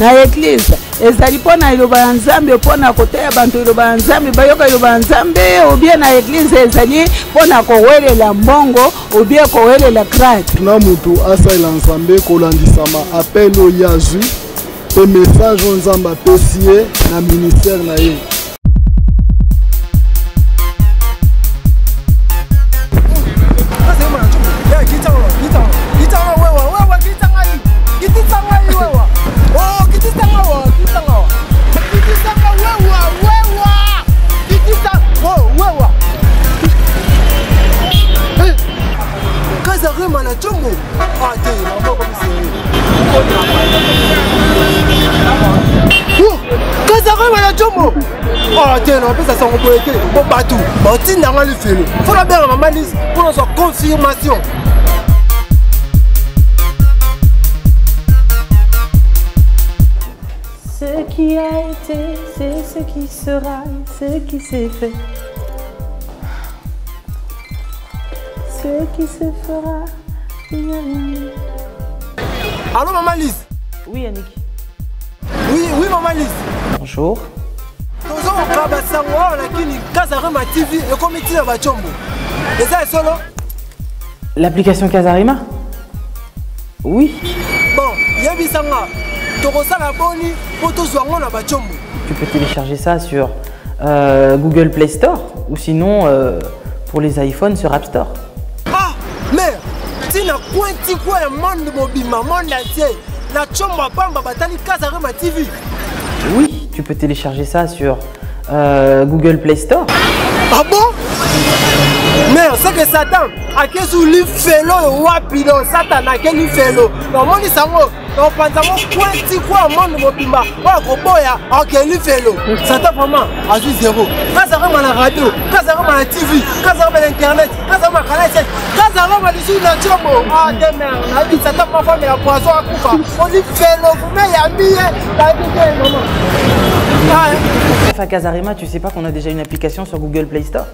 na eglise ezali pona iloba ya nzambe pona koteya bantu iloba ya nzambe bayoka iloba ya nzambe obie na eglise ezali pona kowelela mbongo obie kowelela Christ na mutu asaila nzambe kolandisama appel oyazwi pe message nzambe apesie na ministère na ye. Ce qui a été, c'est ce qui sera, ce qui s'est fait. Ce qui se fera, allô Maman Lise? Oui Yannick. Oui Maman Lise. Bonjour. L'application Casarhema? Oui. Tu peux télécharger ça sur Google Play Store ou sinon pour les iPhones sur App Store. Ah mais tu n'as point de quoi le monde mobile, maman l'entier. La chambre bamba batali Casarhema TV. Oui. Tu peux télécharger ça sur Google Play Store. Ah bon? Mais c'est que Satan a que sous lui fait l'eau rapidement. Satan a que lui fait l'eau. Dans mon isamo, dans pantalon, quoi tu crois mon mobima? Oh Koboya, a que lui fait l'eau. Satan vraiment a juste zéro. Casarhema la radio, Casarhema la TV, Casarhema l'internet, Casarhema canal, Casarhema les sous la chambre. Ah demain, la vie Satan parfois mais la poisson à couper. On lui fait l'eau, mais y'a mieux. La vie est maman. Enfin, Casarhema, tu sais pas qu'on a déjà une application sur Google Play Store?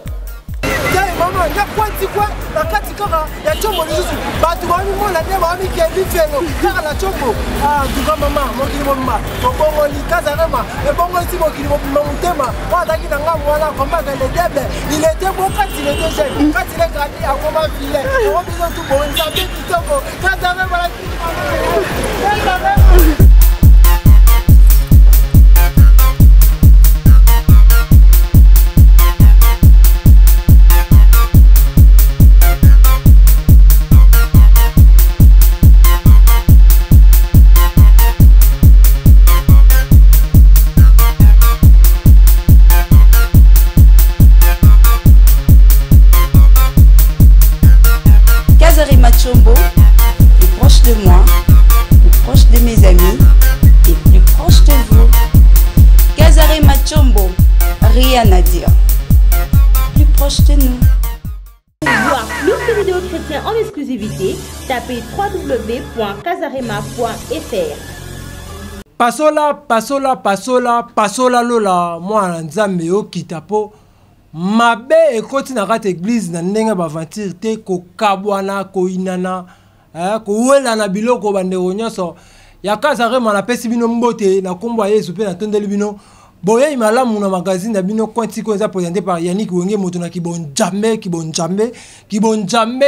En exclusivité, tapez www.casarhema.fr. Pasola lola moi nzambe o kitapo mabe ekoti na kat église na ndenge ba ventir te ko kabwana ko inana ko wela na biloko bandeko nyonso ya Casarhema na pesi bino mbote na kombo ya Yesu pe na tondeli bino boye malamu na magazine bino konti ko nza présenté par Yannick Wenge moto na kibonjambe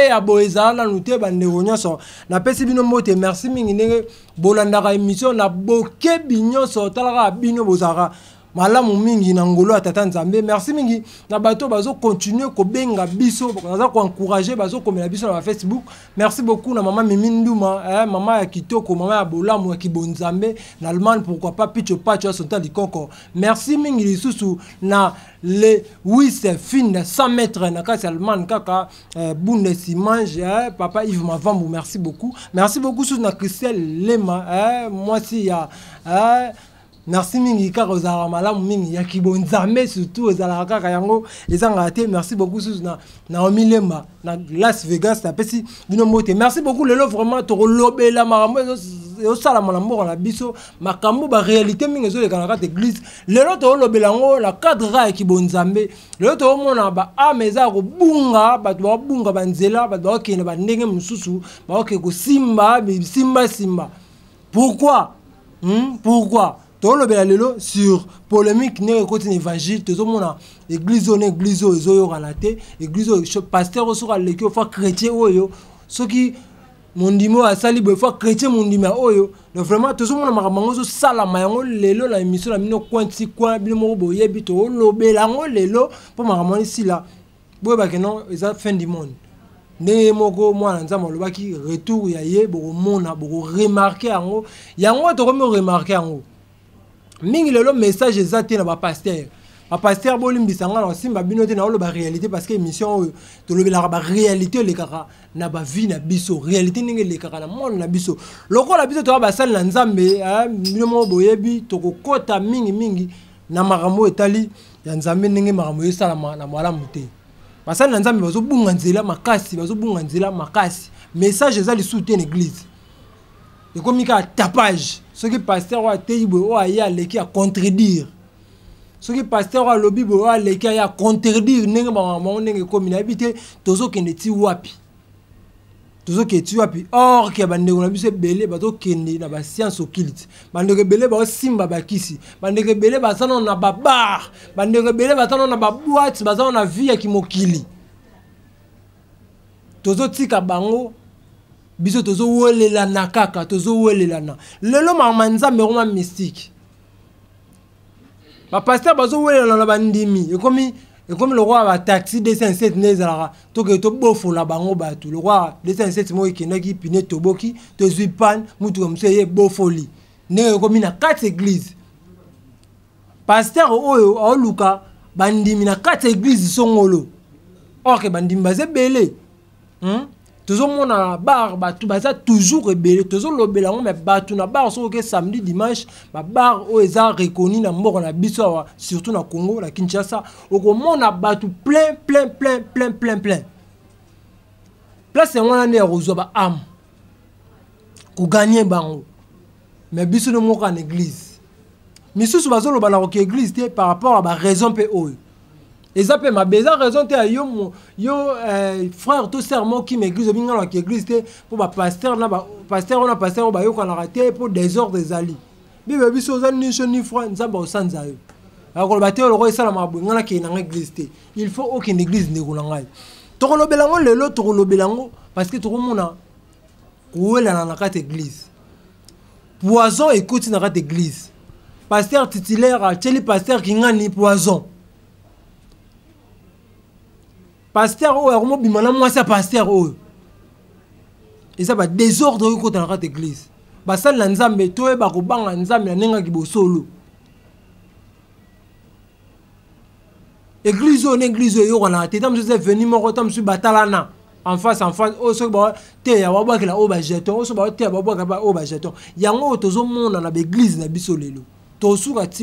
ya boeza na nute bandeko nyonso na pesi bino mbote merci mingi ndenge bolandaka émission na boke binyonso talaka bino bozaka malamu mingi na ngolo ya tata nzambe merci mingi na bato bazo continuer ko benga biso baza ko encourager bazo komela biso na Facebook merci beaucoup na mama Miminduma mama ya kitoko mama ya bolamu ya kibonzambe na Allemagne pourquoi pas picho pacho son temps likoko merci mingi lisusu na le oui c'est fin de 100 mètres na kasi Allemagne kaka Bundesmange papa Yves Mavambo merci beaucoup sous na Christelle Lema moi si ya Merci mingi car aux alamalamu mingi ya kibonzame surtout aux alaraka yango les angate. Merci beaucoup sous na omilema na Las Vegas na pesi binomote. Merci beaucoup le lot vraiment to lobe la marambo et au salama la mort la biso makambo ba réalité mingi zo le kanaka église le lot to lobe lango la cadra kibonzame le lot to mona ba ameza ko bunga ba to bunga ba nzela ba to kene ba ndenge mususu ba ko simba simba simba. Pourquoi? Pourquoi? Tout le bélalelo sur polémique n'est qu'au côté évangile, tout le monde a église on église aux yeux à la tête, église aux pasteurs sur la lecture, faut chrétien oyo, ceux qui mon dimo à salibe faut chrétien mon dimo oyo, donc vraiment tout le monde a marqué sur ça la maison lelo la émission la mino quanti quoi bien mon boyer bito le bélango lelo pour marquer ici là, bon bah que non ils ont fin du monde. Ne moko moi nzamo le baki retour ya ye bo mona bo remarquer ango, yango to me remarquer ango. Mingi le message ezate na ba pasteur. Ba pasteur bolimbisanga na simba binote na lo ba réalité parce que émission to le la ba réalité le kaka na ba vie na biso, réalité ningi le kaka na monde na biso. Loko la biso to ba sala na nzambe, mino boyebi to kokota mingi mingi na makambo etali ya nzambe ningi makambo esalama na mwala muté. Parce que nous avons besoin de makasi, message de soutien l'église. Et comme il y a un tapage, ce qui pasteur a été contredire. Ce qui pasteur a lobby a été contredire, nous avons une communauté, nous avons une tiwapi. Nous avons une tiwapi. Or, nous avons une belle, nous avons une science occulte. Nous avons une belle, nous avons une belle, nous avons une bar, nous avons une belle, nous avons une boîte, nous avons une vie qui mokili. Nous avons une bango, nous avons une lana kaka, nous avons une lana. Le nom marmanza mais vraiment mystique. Ma pasteur nous avons une lana bandimi. Et comme le roi a taxi 207 nezara, tout que tout beau faut la bango batu. Le roi 207 moi qui n'a qui piné toboki, te zupan, moutou comme ça y est beau folie. Né comme il a 4 églises. Pasteur oyo a luka bandimi na 4 églises songolo. Or que bandim basé belé. Toujours mon a bar batu basa toujours belé. Toujours le belango mais batu na bar sur que samedi dimanche ma bar o eza reconnu na mboka na biso surtout na Congo la Kinshasa au mon a batu plein. Place on a né rozo ba am. Ko gagner bango. Mais biso no moka na église. Mais si vous avez église par rapport à la raison, et ça peut ma raison frère tout serment qui m'église pour ma pasteur on a pasteur on a raté pour des ordres des alliés. Bible biso ni chaud ni froid nous avons sans aïe. Alors le bâtiment le roi ça la mabou on a qui n'a église il faut aucune église ne goulanga. Tout le belango le lot tout le belango parce que tout le monde a où est la nakat église poison écoute nakat église. Pasteur titulaire, le pasteur qui n'a ni poison. Pasteur, moi c'est pasteur. Et ça va désordre dans l'église. Parce que l'anzambe, toi, église, église, en face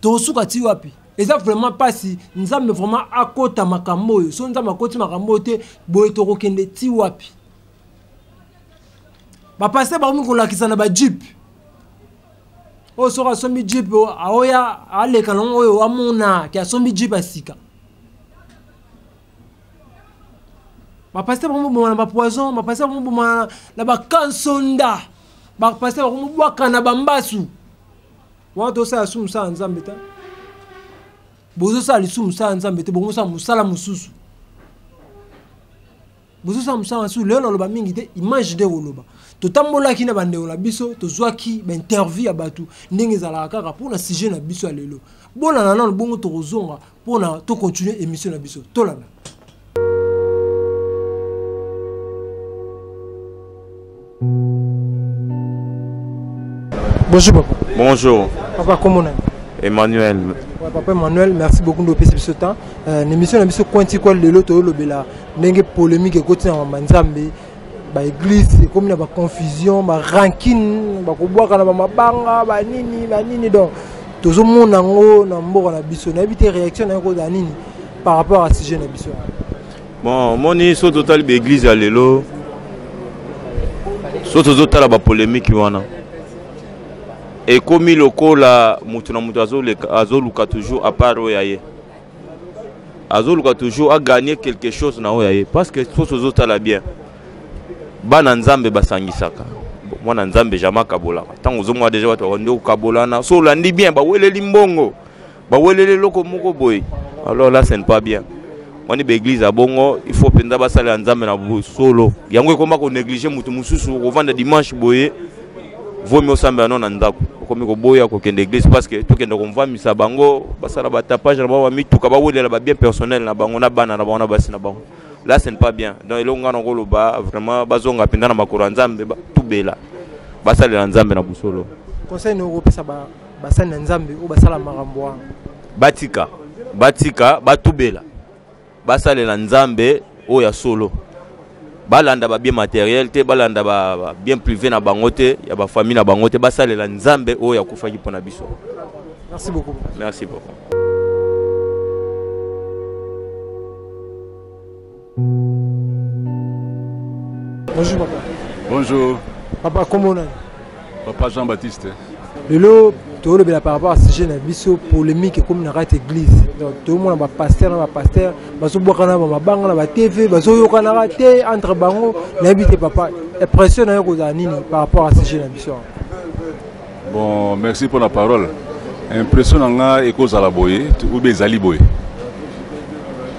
Tosuka tiwapi. Et ça vraiment pas si nous avons vraiment à côté à Makambo. Si nous avons à côté à Makambo, Boetoro Kende tiwapi. Bah passer par nous qu'on l'a qui s'en a pas dupe. Oh sera sommi dupe. Aoya allez quand on oyo amona qui a sommi dupe à Sika. Bah passer par nous pour mon poison. Bah passer par nous pour mon la bah kansonda. Bah passer par nous pour kanabambasu. Watu saa sumsa nzambeta, bozo saa lisumsa nzambeta, bongo saa musala mususu, bozo saa musala mususu leo na loba mingi te image de loba, to tambola kina bande ola biso, to zwaki ba interview abatu, ndenge zala kaka pona sujet na biso alelo, bona na nalo bongo to rozonga, pona to continue émission na biso, to lana. Bonjour papa. Bonjour. Papa, comment on est? Emmanuel. Ouais, papa Emmanuel, merci beaucoup de passer ce temps. L'émission a mis sur quoi le lot de l'obéla. N'engue polémique et côté en Manzambi. ba église comme na ba confusion ba rancune ba kobwaka na ba mabanga ba nini donc toujours monde ngo na mboka na biso na bité réaction na ko da nini par rapport à ce jeune biso. Bon moni so total ba église alelo so total ba polémique wana et comme il okola mutu na mutu azoluka toujours à part oyaye azoluka toujours à gagner quelque chose na oyaye parce que so total bien bana nzambe basangisaka mwana nzambe jamaka bolaka tango zo mwa deja watu wando kabolana so landi bien ba weleli mbongo ba weleli loko moko boy alors là c'est pas bien moni ba église a bongo il faut penda basala nzambe na bo solo yango ekoma ko négliger mutu mususu ko vanda dimanche boye vomi osamba non na ndako komi ko boya ko kende église parce que to kende ko mvamisa bango basala ba tapage na ba mituka ba welela ba bien personnel na bango na bana na bango basi na bango. Là, ce n'est pas bien. Donc, il y a un bas vraiment bazonga pendant ma couronne tout bela. Basa le nzambe na busolo. Conseil européen ça basa nzambe ou basa la maramboa. Batika, batika ba tout bela. Basa le nzambe ou ya solo. Balanda ba bien matériel te, balanda ba bien privé na bangote, ya ba famille na bangote, basa le nzambe ou ya kufaki pona biso. Merci beaucoup. Merci beaucoup. Bonjour papa. Bonjour. Papa, comment on est? Papa Jean-Baptiste. Hello, tout le monde par rapport à ce sujet, la polémique comme une rate église. Donc tout le monde a pasteur, ma TV, entre bango, l'invité papa. Impressionnant par rapport à ce sujet d'ambition. Bon, merci pour la parole. Impressionnant et cause à la boye, ou bien Zali boye.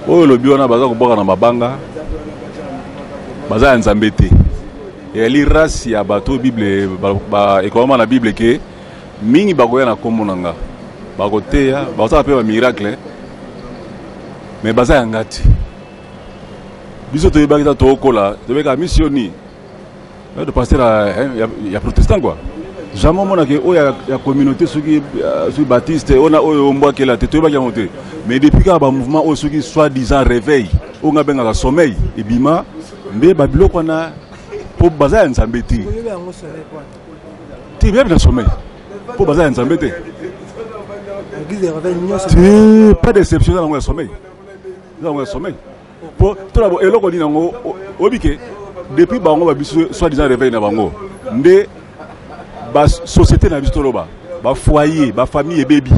Oh le biona bazar ko boka na mabanga bazar nzambe te et li race ya bato bible ba ekoma na bible ke mingi bakoya na komonanga bakoteya bazar pe ba miracle mais bazar ngati biso to yebakita to okola to beka missioni le pasteur ya protestant quoi jamais mona ke o ya communauté suki su baptiste ona o mbwa ke la te to yebaki monter. Mais depuis qu'il y a un mouvement où ceux qui soi-disant réveillent, on a un sommeil, et bima, mais Babylone, on a pour bazar en Zambéti. Tu bien un sommeil, pour bazar en Zambéti. Tu pas déception dans le sommeil. Dans le sommeil. Pour tout d'abord, et là, on dit, on dit que depuis que on a soi-disant réveillé, mais la société n'a pas de roba, le foyer, la famille et bébé.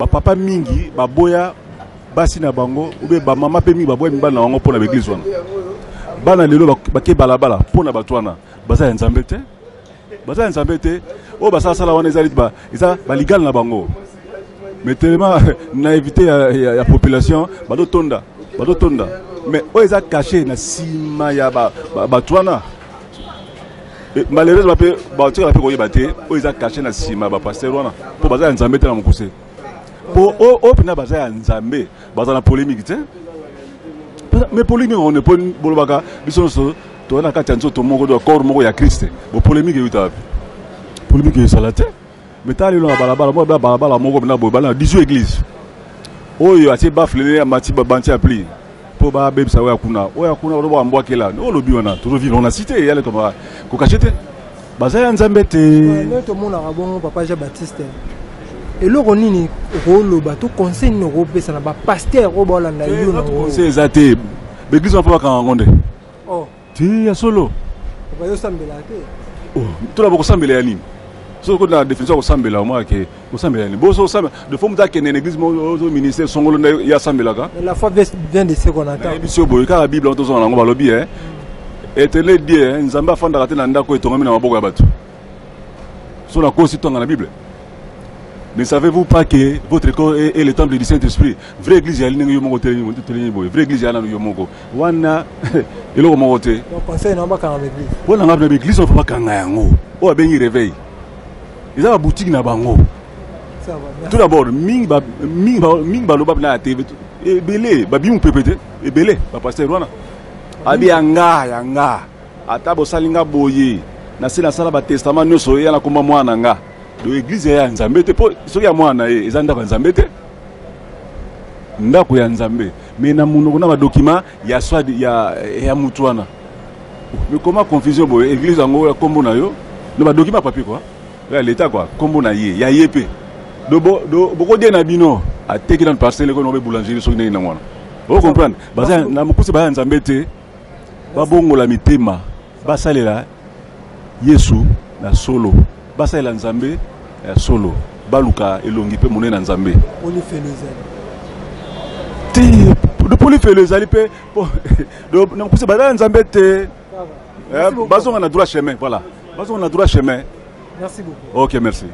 Ba papa mingi ba boya basi na bango oube ba mama pe mingi ba boya mbana wango pona beglise wana bana lelo ba ke balabala pona batu wana baza nzambe te baza nzambe te o basa sala wana ezali ba eza baligala na bango mais tellement na éviter ya population ba do tonda mais o eza caché na sima ya ba batu wana malheureusement pe ba tira pe ko yebate o eza caché na sima ba pasteur wana po baza nzambe te na mokuse. Pour opiner à Nzambe, dans la polémique, mais polémique, on ne peut pas dire que tu as un corps qui est Christ. La polémique est là. La polémique est là. Mais tu as dit que tu as 18 églises. Tu as dit que tu as pris. Pour que tu aies un peu de temps, tu as un peu de temps. Tu as vivre dans la cité. Tu as un peu de temps. Tu as un peu de temps. Tu as un peu de et le Ronin, le conseil européen, c'est un pasteur au bord de la Lune. C'est exact. L'église n'a pas rencontré. Oh, tu es solo. Tu es solo. Tu es solo. Tu es solo. Tu es solo. Tu es solo. Tu es solo. Tu es solo. Tu es solo. La foi vient de ce qu'on attend. La Bible est en train de dire que ne savez-vous pas que votre corps est le temple du Saint-Esprit? Vraie église, il y a une vraie église, il y a une vraie wana il y a une vraie église. Il y a une vraie église. Il y a une réveil. Il y a une boutique. Tout d'abord, il y a une boutique. Il y a pasteur wana. Il y a l'église est en Zambé, il y a moi, ils ont en Zambé. Mais dans mon document, il y a Moutouana. Mais comment confusion pour l'église en gros, combo na yo, ne va document papier quoi. L'état quoi, combo na yé, yé yé. Do beaucoup de nabino à teki dans parcelle qu'on aurait boulangerie sur une nangwana. Vous comprenez? Bazan na mukusi bazan zambete, ba bongo la mitema, ba salela Yesu na solo, ba salela nzambe solo, ba luka elongi pe monene nzambe. On y fait les ailes. Le police fait les ailes pe, na mukusi bazan zambete. Basons on a droit chemin, voilà. Basons on a droit chemin. Merci beaucoup. Ok, merci.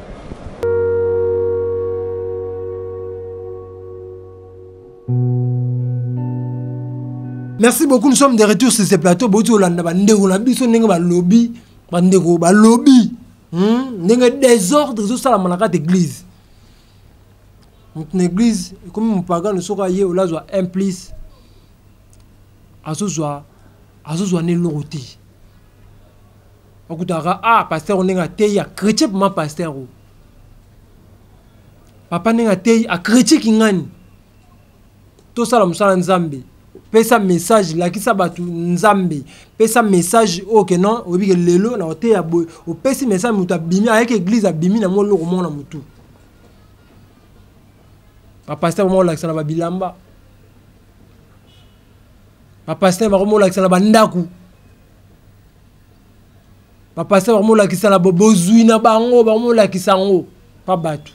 Merci beaucoup. Nous sommes de retour sur ce plateau. Nous avons un lobby. Nous avons lobby. Nous avons des ordres sur la église. Notre église, comme nous parlons, nous sommes implices. Pasteur, on est à Théi, à chrétien pour moi, pasteur. Papa n'est à Théi, à chrétien qui gagne. Tout ça, nous sommes en Zambie. Pesa message, là qui s'abattu, Nzambi. Pesa message, ok, non, ou bien l'élo, on a été à bout. Ou pesa message, nous t'abîmons avec l'église, abîmons, nous le romons, nous tout. Papa, c'est un moment où l'accent à Babilamba. Papa, c'est un moment où l'accent à Bandaku. Papa, c'est un moment où l'accent à Bobozuina, Bango, Bango, l'accent à Babatu.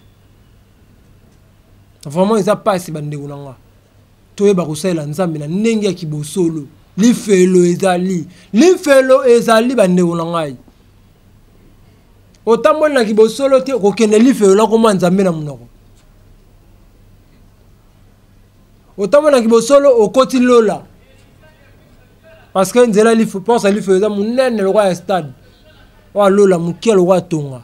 Vraiment, ils n'ont pas assez bandé ou non. Toye barusai la nzambi na nengia kibosolo. Lifelo ezali. Lifelo ezali bande ulangai. Otambo na kibosolo te kokene lifelo la koma nzambi na munoko. Otambo na kibosolo okoti lola. Parce que nzela lifo pense lifelo za munene lokwa ya stade. Wa lola mukia lokwa tonga.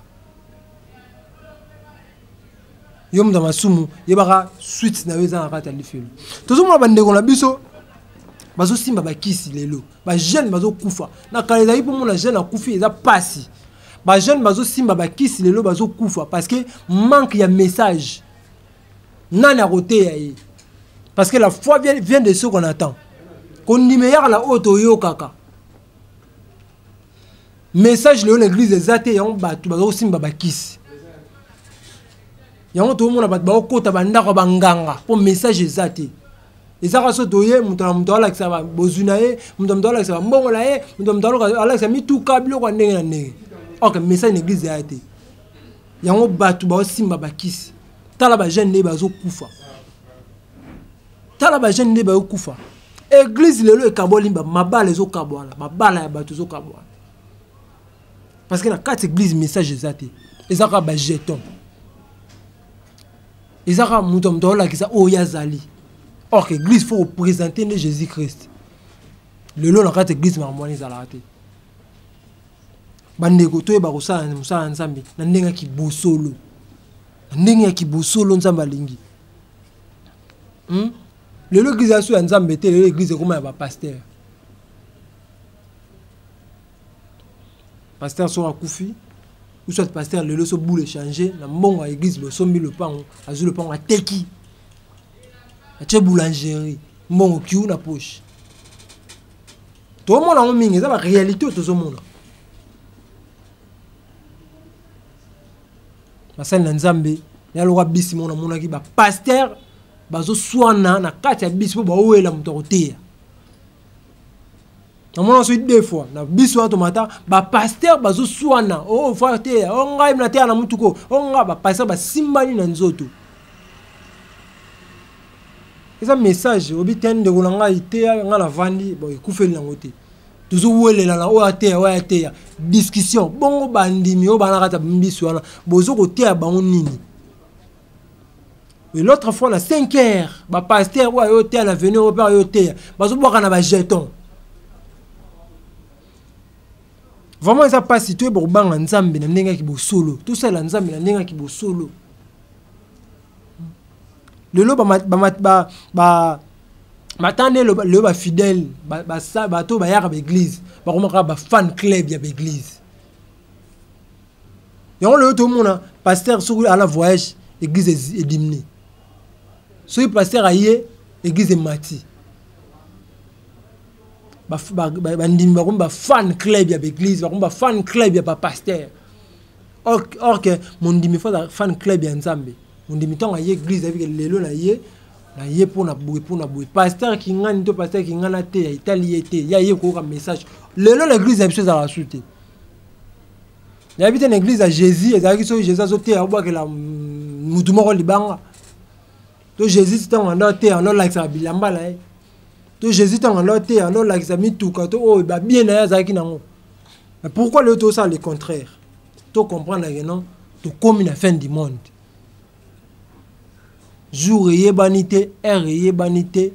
Yom dans ma soumou, il y a suite na weza na kata lifelo. Tozo mwa bandeko na biso bazo simba ba kisi lelo. Ba jeune bazo kufa. Na kaleza ipo mona jeune a kufi eza pasi. Ba jeune bazo simba ba kisi lelo bazo kufa parce que manque ya message. Nana roté yaé. Parce que la foi vient de ceux qu'on attend. Qu'on ni meilleur la auto yo kaka. Message lelo l'église ezate yon batu bazo simba ba kisi. Il y a un autre monde pour message exaté. Et ça, c'est un Ezaka mutomto la kisa oyazali. Or l'église faut présenter Jésus-Christ. Le lot la carte église marmoine zalate. Bandeko to e bakosa musala nzambi na ndenga ki bosolo. Ndenga ki bosolo nzamba lingi. Le lot l'église asu nzambe te le l'église comme ya ba pasteur. Pasteur sera kufi. Ou soit pasteur le so boule changer na mbongo à église le sombi le pan azu le pan à teki à tche boulangerie mbongo kiu na poche to mona on mingi ça ba réalité to zo mona masal na nzambe ya lo bisi mona mona ki ba pasteur bazo soana na kati ya bisi po ba oela mutorotea on se dit deux fois. Na biso automata ba pasteur bazo soana oh fate onga na te na mutuko onga ba pasteur ba simbani na nzoto. Eza message obiten de kolanga ite nga la vandi ba ikufeli na ngote. Toujours wele la o ate o ate discussion bongo bandimi o bana kata biso wana bozo ko te ba onini. Mais l'autre fois la 5h ba pasteur wa yo te na venir au père yo te bazo boka na ba jeton. Vraiment, ça passe si tu es pour bang en Zambie, n'importe qui bosse solo. Tout ça, en Zambie, n'importe qui bosse solo. Le loba m'attendait le ba fidèle, ba ça, ba tout, ba y'a à l'église, ba comment ba fan club y'a à l'église. Et on le tout le monde, pasteur sur à la voyage, l'église est diminuée. Sur pasteur aillé, l'église est mati. ba fan club ya l'église, ba fan club ya ba pasteur. Or que mon dimi fa fan club ya Nzambe. Mon dimi tant a l'église avec lelo na ye pour na boué pasteur qui ngani to pasteur qui ngana te ya Italie te ya ye ko message. Lelo l'église a chose à la souter. Il habite une église à Jésus et Jésus a sauté à boire que la moutumoro libanga. Tout Jésus est en noté en l'axe à Bilamba là. Tout Jésus est en noté en l'axe à Mitouka. Tout oh bah bien là Zaki nango. Mais pourquoi le tout ça le contraire? Tout comprendre là non. Tout comme une fin du monde. Jour et banité, heure et banité,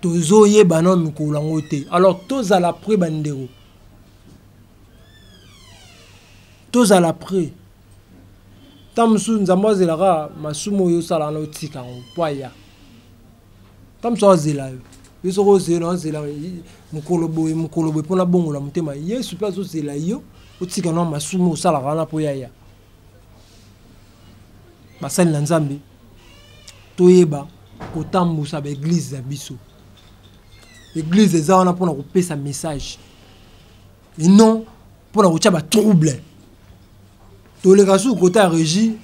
tout zoé banon mikulangote. Alors tout ça la pré bandero. Tous à l'après. Tamsou nzambo zelara masumo yo sala na otika poya. Tamsou zela. Biso ko zela zela mukolo boy pona bongo la mutema. Yesu place o zela yo otika na masumo sala na poya ya. Basali na Nzambe. Toyeba ko tambusa ba église ya biso. Église za wana pona ko pesa message. Et non pona ko tchaba trouble. Tolérance côté à régie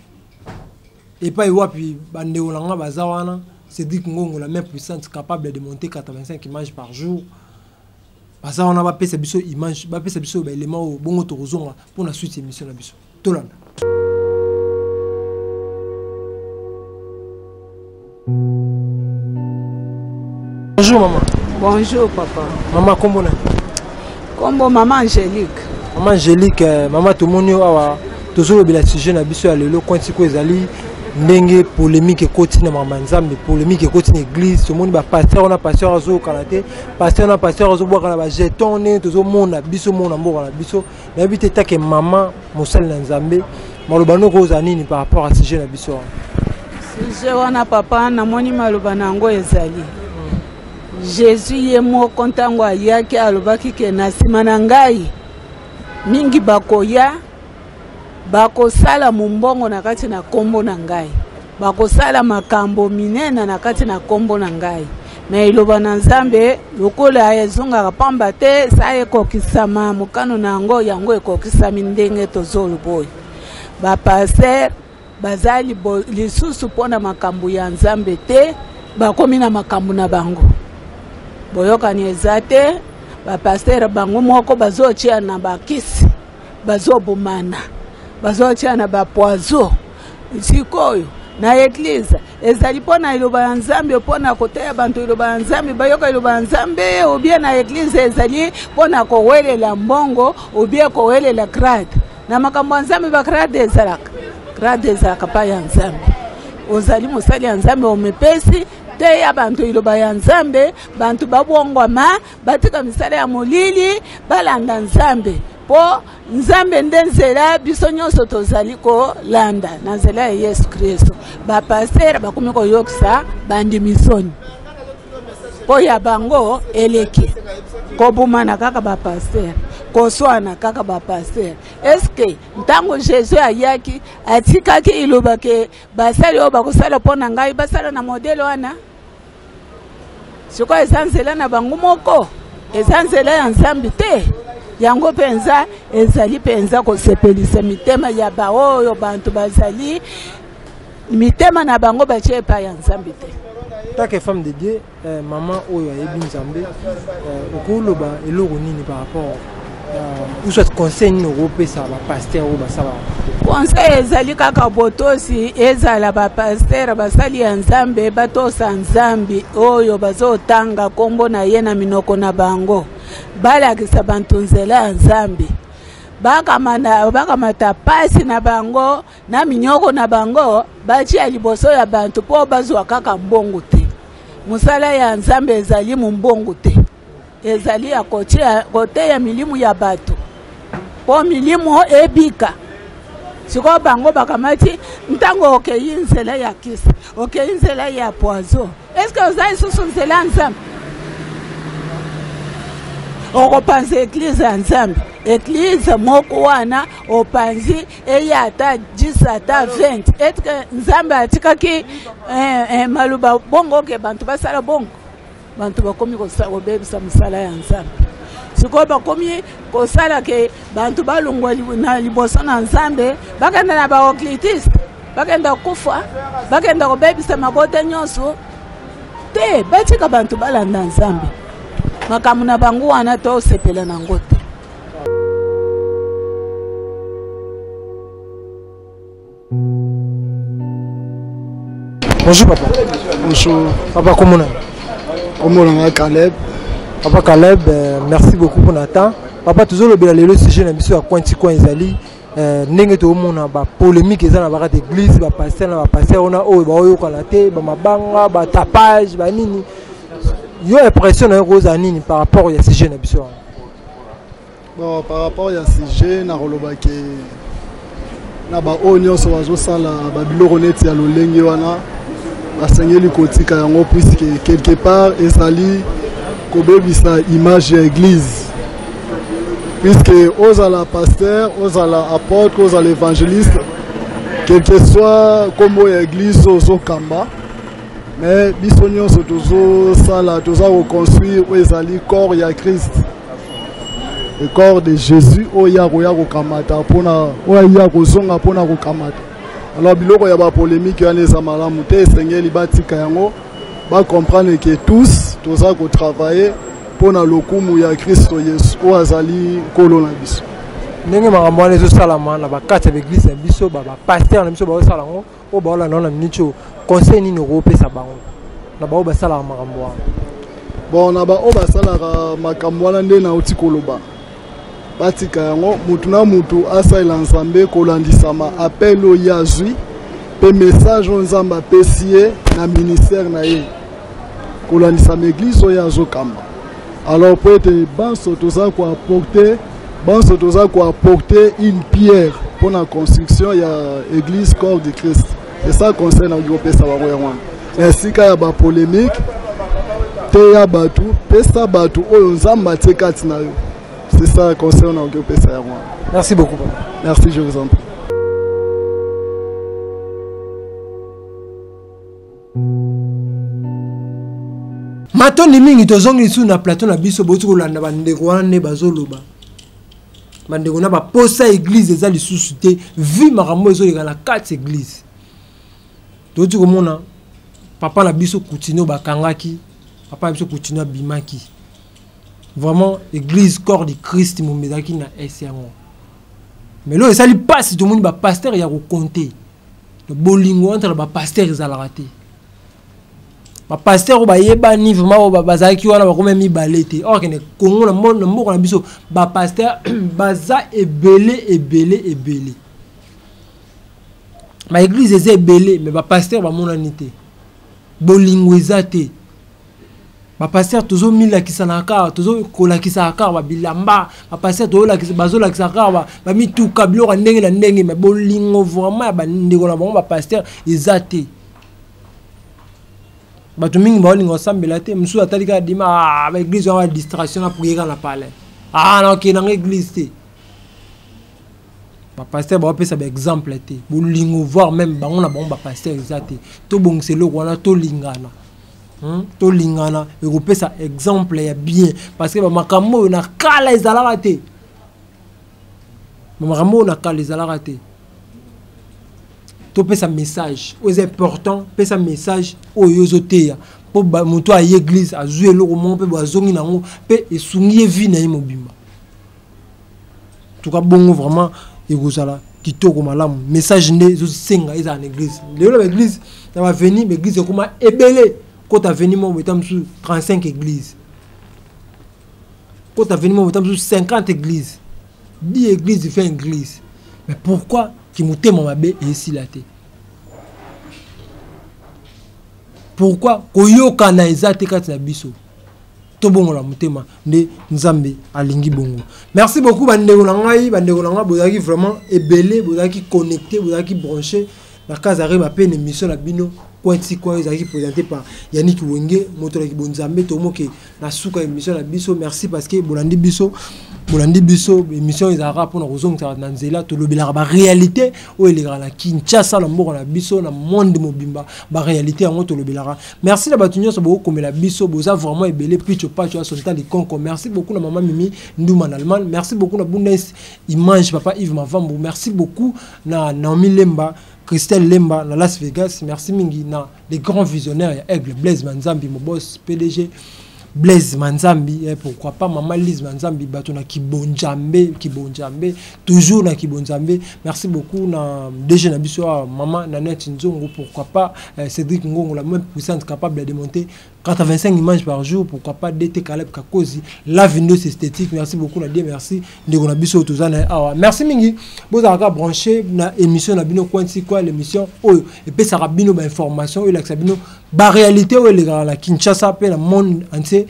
et pas puis bandéolanga bazawana Cédric Ngongo la même puissance capable de monter 85 images par jour bazawana ba pesa biso image ba pesa biso ba élément bongo torozonga pour la suite émission la biso tolanda. Bonjour maman. Bonjour papa. Maman kombona. Kombo maman Angélique. Maman Angélique maman tomonio awa toujours le sujet n'a biso alelo quantico ezali ndenge polémique et continue maman Nzambe polémique et continue église tout le monde ba pasteur on a pasteur azo kanaté pasteur on a pasteur azo boka na ba jeton né tout le monde na biso mon na boka na biso na bité ta que maman mosel na Nzambe malobano ko zanini par rapport à sujet na biso sujet wana papa na moni malobana ngo ezali Jésus ye mo kontango ayaki alobaki ke na simana ngai mingi bakoya bako sala mumbongo nakati na kombo na ngai bako sala makambo minena nakati na kombo na ngai na iloba na Nzambe lokola ayezonga pamba te saye kokisama mukano na ngo yango ekokisama ndenge tozolo boy ba passer bazali lisusu pona makambo ya Nzambe te bakomi na makambo na bango boyoka ni ezate ba passer bango moko bazochia na bakisi bazobomana bazotia na bapoizo sikoyo na église ezalipona iloba ya Nzambe pona koteya bantu iloba Nzambe bayoka iloba Nzambe obie na église ezali pona kowelela mbongo obie kowelela grade na makambo Nzambe ba grade ezalaka pa ya Nzambe ozali mosali ya Nzambe omepesi te ya bantu iloba ya Nzambe bantu babongwa ma batika misala ya molili balanda Nzambe po Nzambe ndenzela biso nyonso tozali ko landa na nzela ya Yesu Kristo ba pasteur bakumi ko yoksa bandi misoni po ya bango eleki ko bumana kaka ba pasteur ko swana kaka ba pasteur eske ntango Jésus ayaki atikaki iloba ke basali oba kusala pona ngai basala na modelo wana sikoe sanzela na bangu moko ezanzela ya Nzambe te yango penza ezali penza ko sepelisa mitema ya baoyo bantu bazali mitema na bango bache pa ya Nzambe te take femme de Dieu maman oyo ayebi Nzambe okoloba eloko nini par rapport ou soit conseil européen ça va pasteur ou ba ça va conseil ezali kaka botosi ezala ba pasteur basali ya Nzambe batosa Nzambe oyo bazotanga kombo na yena minoko na bango bala kisa bantu nzela Nzambe bakamata pasi na bango na minyoko na bango bachi aliboso ya bantu po bazwa kaka mbongo te musala ya Nzambe ezali mu mbongo te ezali ya kote ya milimu ya bato po milimu ebika siko bango bakamati ntango okeyi nzela ya kisa okeyi nzela ya poison eske ozali susu nzela Nzambe. On repense l'église ensemble. L'église, Mokwana, on pense, et il y a 10 à 20. Et Nzambe a dit que Malouba, bongo, que Bantouba, Salabongo. Bantouba, comme il y a un bébé, ça me salait ensemble. bikoba komie ko sala ke bantu balongwa na liboso na nzambe bakenda na ba occultiste bakenda kufa bakenda ko bebisa mabote nyonso te batika bantu balanda nzambe makamu na bangu wana to sepela na ngote. Bonjour papa. Bonjour. Papa comment on Caleb. Papa Caleb, merci beaucoup pour Nathan. Papa toujours le sujet na biso ya kwantiko ezali ndenge to mona ba polémique ezana ba kata église ba pasteur na ba pasteur ona o ba oyoka na te ba mabanga ba tapage ba nini. Yo impression na rosa nini par rapport ya sujet na biso. Bon par rapport ya sujet na roloba ke na ba onyo so wazo sala ba biloko neti ya lolenge wana. Assigner le côté carrément puisque quelque part et sali comme ça image église puisque aux à la pasteur aux à la apôtre aux à l'évangéliste quel que soit comme église aux kamba mais bisonio c'est toujours ça là toujours reconstruire où sali corps ya Christ le corps de Jésus au ya royal kamata pona au ya kozonga pona ko kamata. Alors, il y a des polémiques qui ont été comprendre que tous, tous qui travaillent pour le coup de Christ, ou Azali, Colonna. Nous avons des salamans, nous avons quatre églises, nous avons des pasteurs, nous avons des salamans, nous avons des conseils, nous avons des salamans. Nous avons des salamans. Bon, nous avons des salamans, nous avons des salamans. Batika yango mutu na mutu asa ilanzambe kolandisama apelo yazwi pe message onzamba pesie na ministère na ye kolandisama église oyazo kamba. Alors pour être banso toza ko apporter une pierre pour la construction ya église corps de Christ et ça concerne au groupe ça bango yango ainsi ka ya ba polémique te ya batu pesa batu oyo nzamba te kati na yo. C'est ça concerne au groupe ça yango. Merci beaucoup. Merci, je vous en prie. Matoni mingi tozongi sou na plateau na biso botu kolanda bandeko ane bazoloba. Bandeko na ba posa église eza lisusu te vi makambo ezoleka na kati église. Totu komona papa na biso continue bakangaki, papa na biso continue bimaki. Vraiment, l'église corps de Christ, mon médaki n'a essayant. Mais là, ça lui passe si tout le monde va pasteur et à compter. Le bolingo entre le pasteur et à la rater. Le pasteur ou baïeba ni vraiment ou bazaki ou à la même ibalete. Or, que ne congo le monde le mot en abisso. Ba pasteur baza et belé et belé et belé. Ma église est belé, mais ba pasteur va mon anité. Bolingo ezate. Ma pasteur toujours mis la kisanaka, toujours kola kisaka, ma bilamba, ma pasteur toujours la kisabazola kisaka, ma mi tout kablo en dengue la dengue, mais bon lingo vraiment, ma négolabon, ma pasteur isate. Ma tuming ma lingo ensemble la tête, monsieur Atalika dit ma l'église aura distraction à prier dans la palais. Ah non, qui est dans l'église. Ma pasteur va appeler ça exemple la tête. Bon lingo voir même, on a bon ma pasteur isate. Tout bon c'est le roi, tout lingana. To lingana europé ça exemple ya bien parce que makambo na kala ezala raté makambo na kala ezala raté to pesa message aux important pesa message aux yozotea pour moto a église a jouer le roman pe bazongi nango pe esungie vie na imobima tuka bongo vraiment ekozala kitoko malamu message ne zo senga ezala na église lelo l'église na va venir l'église ekoma ebele. Quand tu as venu, tu as 35 églises. Quand tu as venu, tu as 50 églises. 10 églises, 20 églises. Mais pourquoi tu as mon abbé ici là? Pourquoi Koyo Kanaïza te katibiso? Tobongo la mutema ne nzambe alingi bongo. Merci beaucoup bandeko nanga bozaki vraiment ebelé, bozaki connecté, bozaki branché. La Casarhema pe émission la bino. Quoi ils arrivent présenté par Yannick Wenge, moteur qui bonne zambe, tout le monde qui a souka émission la biso, merci parce que Bolandi biso Bolandi biso émission ezara pona kozongisa na nzela to lobela ba réalité o elera la Kinshasa na mboko na biso na monde mobimba ba réalité yango to lobela. Merci la batunyo so boko komela biso boza vraiment ebele picho pacho so tali konko. Merci beaucoup na maman Mimi Nduma en Allemagne. Merci beaucoup na Bundes Image papa Yves Mavambo. Merci beaucoup na Naomi Lemba Christelle Lemba na Las Vegas. Merci mingi na les grands visionnaires ya Aigle Blaise Manzambi mon boss PDG Blaise Manzambi, pourquoi pas Maman Lise Manzambi, batona Kibonjambe, toujours na Kibonjambe. Merci beaucoup na déjà na biso Maman Nanette Nzongo, pourquoi pas Cédric Ngongo, la même puissante capable de démonter 85 images par jour, pourquoi pas DT Caleb Kakozi, la vidéo esthétique. Merci beaucoup na Dieu, merci de na biso tozana. Ah merci mingi. Vous avez branché na émission na bino Kwanti quoi l'émission oyo et puis ça rabino ba information oyo la sabino ba réalité oyo la Kinshasa pe na monde entier.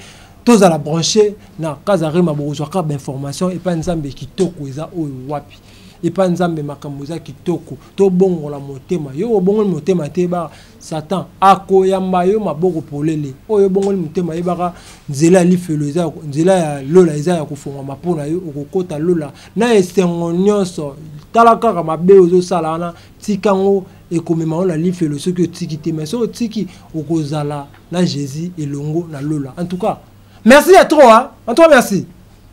Tous à la brancher na Casarhema bozwaka d'information et pas nzambe kitoko eza oyo wapi et pas nzambe makambo eza kitoko to bongola motema yo bongola motema te ba satan akoyamba yo maboko polele oyo bongola motema yebaka nzela lifelo eza nzela ya lola eza ya kufunga mapona yo okokota lola na esengo nyonso tala kaka mabe ozo sala na tikango et comme la livre fait le ce que tiki te mais so tiki okozala na Jésus et longo na lola. En tout cas merci à toi, en toi merci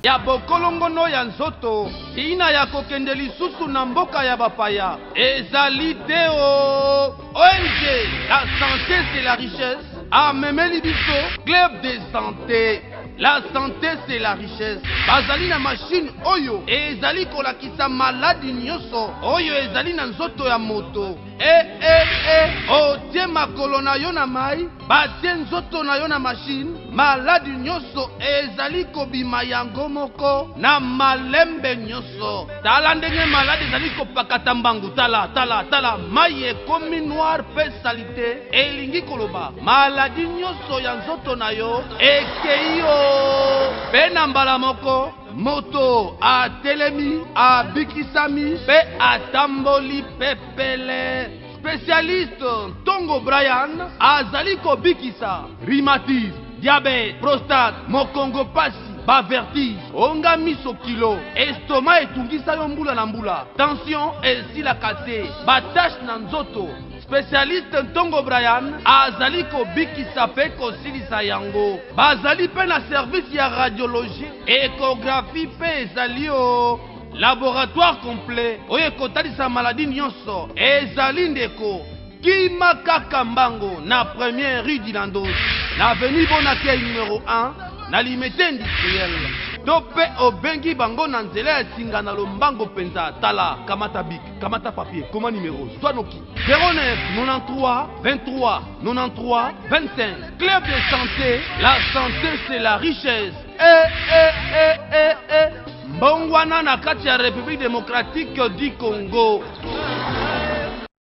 ya bokolongo no ya nzoto ina ya kokende lisusu na mboka ya bapaya ezali te o ONG la santé c'est la richesse amemeli biso club de santé. La santé c'est la richesse. Bazali na machine oyo ezali kolakisa maladi nyoso oyo ezali na nzoto ya moto. Otie makolo na yo na mai, batie nzoto na yo na machine, maladi nyoso ezali kobima yango moko na malembe nyoso. Tala ndenge maladi ezali kopakata mbangu tala mai ekomi noir pe salite elingi koloba. Maladi nyoso ya nzoto na yo ekeyo Benambala moko moto atelemi abikisami pe atamboli pepele. Spécialiste Tongo Brian azali ko bikisa rhumatisme, diabète, prostate, mokongo pasi ba vertige, onga miso kilo, estomac etungisa yo mbula na mbula, tension esila kase, ba tache na nzoto. Spécialiste Tongo Brian azali ko bikisa pe kosilisa yango. Bazali pe na service ya radiologie, échographie pe ezali o laboratoire complet. Oye kotalisa maladie nyonso ezali ndeko Kima Kaka Mbango na première rue Dilandos, l'avenue Bonakei numéro 1 na limité industrielle. Dope obengi bango na nzela ya singa na lombango penza tala kamata bik kamata papier koma numéro soanoki 09 93 23 95. Club de santé, la santé c'est la richesse. Mbongwana na kati ya République démocratique du Congo.